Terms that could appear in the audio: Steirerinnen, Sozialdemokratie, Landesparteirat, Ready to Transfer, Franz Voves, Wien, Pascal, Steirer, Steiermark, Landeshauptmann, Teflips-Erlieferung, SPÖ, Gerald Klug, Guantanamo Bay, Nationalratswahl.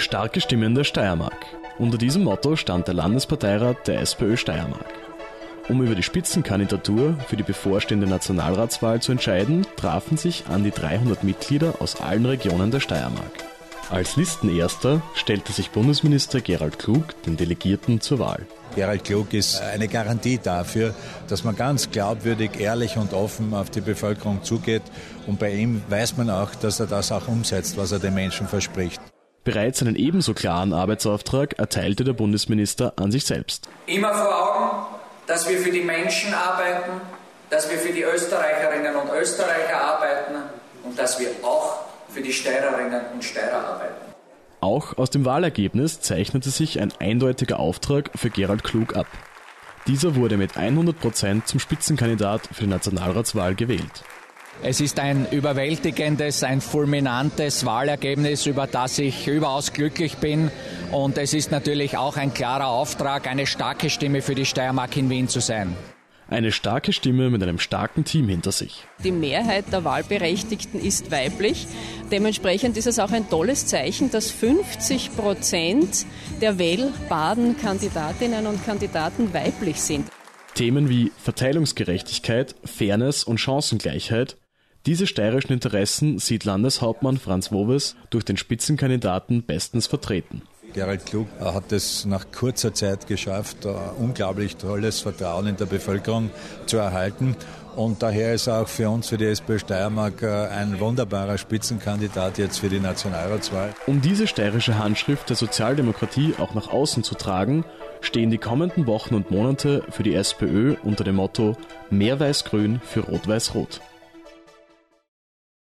Starke Stimmen der Steiermark. Unter diesem Motto stand der Landesparteirat der SPÖ Steiermark. Um über die Spitzenkandidatur für die bevorstehende Nationalratswahl zu entscheiden, trafen sich an die 300 Mitglieder aus allen Regionen der Steiermark. Als Listenerster stellte sich Bundesminister Gerald Klug den Delegierten zur Wahl. Gerald Klug ist eine Garantie dafür, dass man ganz glaubwürdig, ehrlich und offen auf die Bevölkerung zugeht. Und bei ihm weiß man auch, dass er das auch umsetzt, was er den Menschen verspricht. Bereits einen ebenso klaren Arbeitsauftrag erteilte der Bundesminister an sich selbst. Immer vor Augen, dass wir für die Menschen arbeiten, dass wir für die Österreicherinnen und Österreicher arbeiten und dass wir auch für die Steirerinnen und Steirer arbeiten. Auch aus dem Wahlergebnis zeichnete sich ein eindeutiger Auftrag für Gerald Klug ab. Dieser wurde mit 100% zum Spitzenkandidat für die Nationalratswahl gewählt. Es ist ein überwältigendes, ein fulminantes Wahlergebnis, über das ich überaus glücklich bin. Und es ist natürlich auch ein klarer Auftrag, eine starke Stimme für die Steiermark in Wien zu sein. Eine starke Stimme mit einem starken Team hinter sich. Die Mehrheit der Wahlberechtigten ist weiblich. Dementsprechend ist es auch ein tolles Zeichen, dass 50% der wählbaren Kandidatinnen und Kandidaten weiblich sind. Themen wie Verteilungsgerechtigkeit, Fairness und Chancengleichheit. Diese steirischen Interessen sieht Landeshauptmann Franz Voves durch den Spitzenkandidaten bestens vertreten. Gerald Klug hat es nach kurzer Zeit geschafft, unglaublich tolles Vertrauen in der Bevölkerung zu erhalten. Und daher ist er auch für uns, für die SPÖ Steiermark, ein wunderbarer Spitzenkandidat jetzt für die Nationalratswahl. Um diese steirische Handschrift der Sozialdemokratie auch nach außen zu tragen, stehen die kommenden Wochen und Monate für die SPÖ unter dem Motto Mehr Weiß-Grün für Rot-Weiß-Rot.